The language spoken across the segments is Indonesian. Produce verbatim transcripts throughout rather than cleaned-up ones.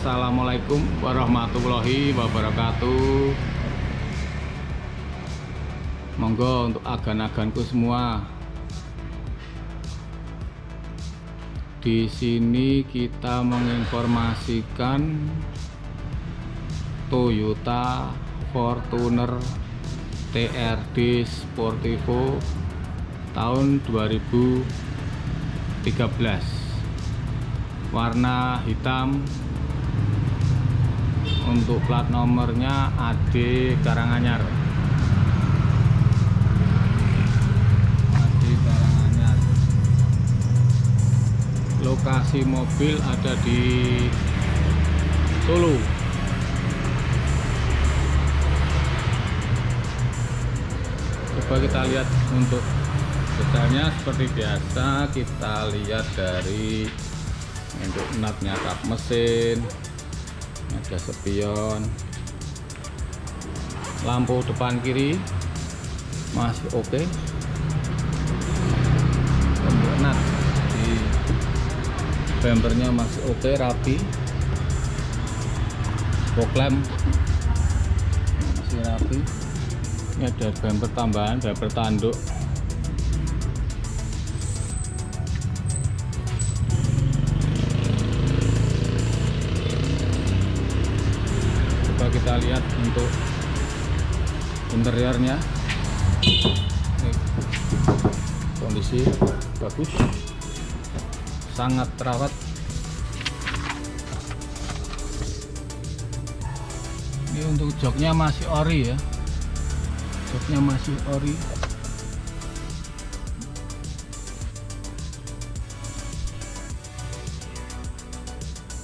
Assalamualaikum warahmatullahi wabarakatuh. Monggo untuk agan-aganku semua. Di sini kita menginformasikan Toyota Fortuner T R D Sportivo tahun dua ribu tiga belas warna hitam, untuk plat nomornya A D Karanganyar. Lokasi mobil ada di Solo. Coba kita lihat untuk detailnya. Seperti biasa kita lihat dari untuk natnya, kap mesin, ada spion, lampu depan kiri masih oke. Untuk nat bempernya masih oke, rapi. Boklem masih rapi. Ini ada bemper tambahan, bemper tanduk. Coba kita lihat untuk interiornya. Kondisi bagus, sangat terawat. Ini untuk joknya masih ori ya, joknya masih ori.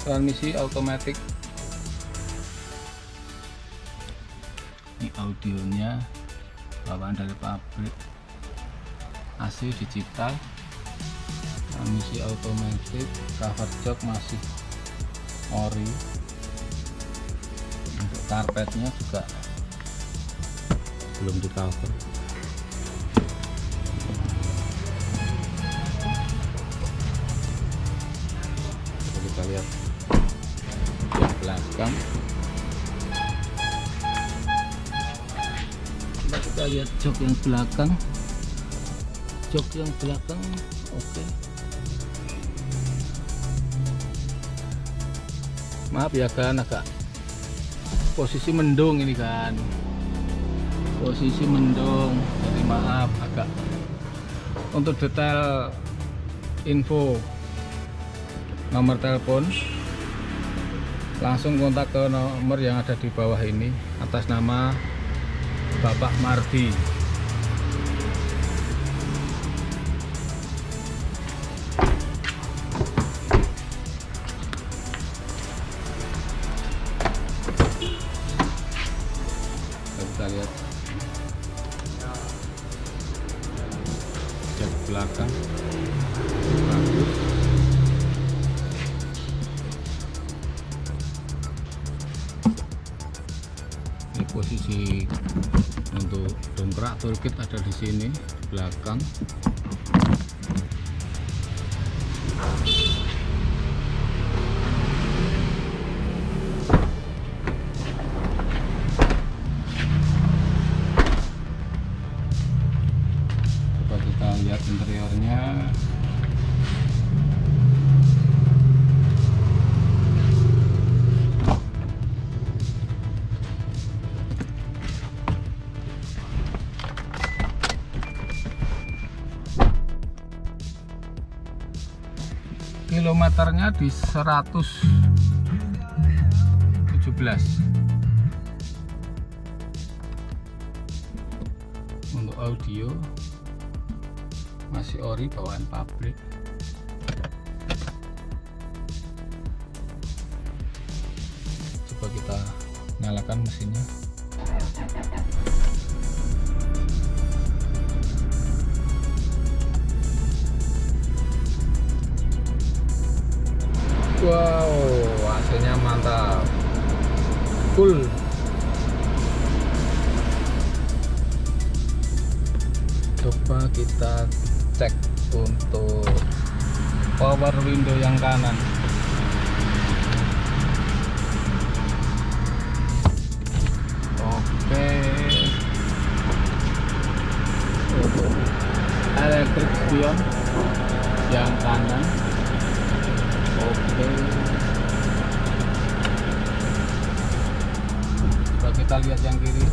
Transmisi otomatis. Ini audionya bawaan dari pabrik, A C digital, transmisi otomatis, cover jok masih ori. Untuk karpetnya juga belum di cover. Coba kita lihat jok belakang. Coba kita lihat jok yang belakang. Jok yang belakang oke. Okay. Maaf ya kan, agak posisi mendung ini kan, posisi mendung, jadi maaf agak. Untuk detail info nomor telepon langsung kontak ke nomor yang ada di bawah ini atas nama Bapak Mardi. Kita lihat jok belakang bagus. Ini posisi untuk dongkrak toolkit ada di sini belakang. Lihat interiornya, kilometernya di seratus tujuh belas. Untuk audio masih ori bawaan pabrik. Coba kita nyalakan mesinnya. Wow, hasilnya mantap, full. Coba kita cek untuk power window yang kanan. elektrik spion yang kanan. Oke, coba kita lihat yang kiri,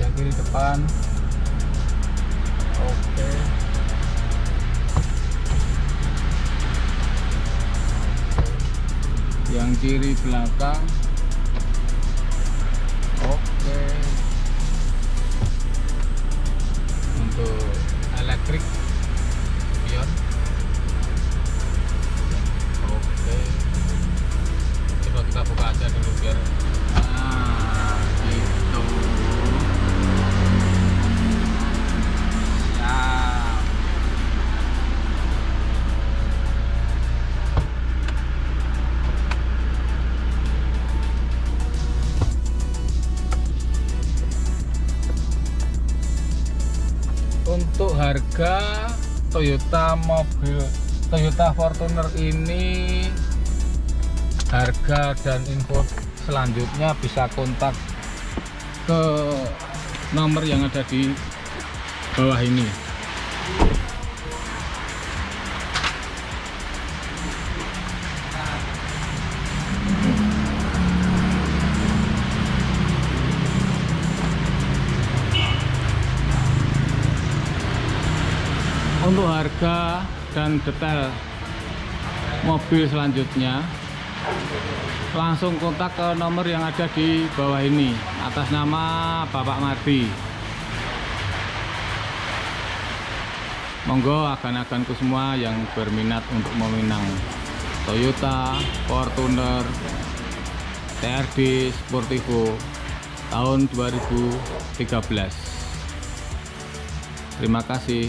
yang kiri depan. Oke, yang kiri belakang. Oke, untuk elektrik spion. Oke, coba kita buka aja dulu biar nah gitu ya. Untuk harga Toyota mobil Toyota Fortuner ini, harga dan info selanjutnya bisa kontak ke nomor yang ada di bawah ini. Untuk harga dan detail mobil selanjutnya langsung kontak ke nomor yang ada di bawah ini atas nama Bapak Mardi. Monggo agan-aganku semua yang berminat untuk meminang Toyota Fortuner T R D Sportivo tahun dua ribu tiga belas. Terima kasih.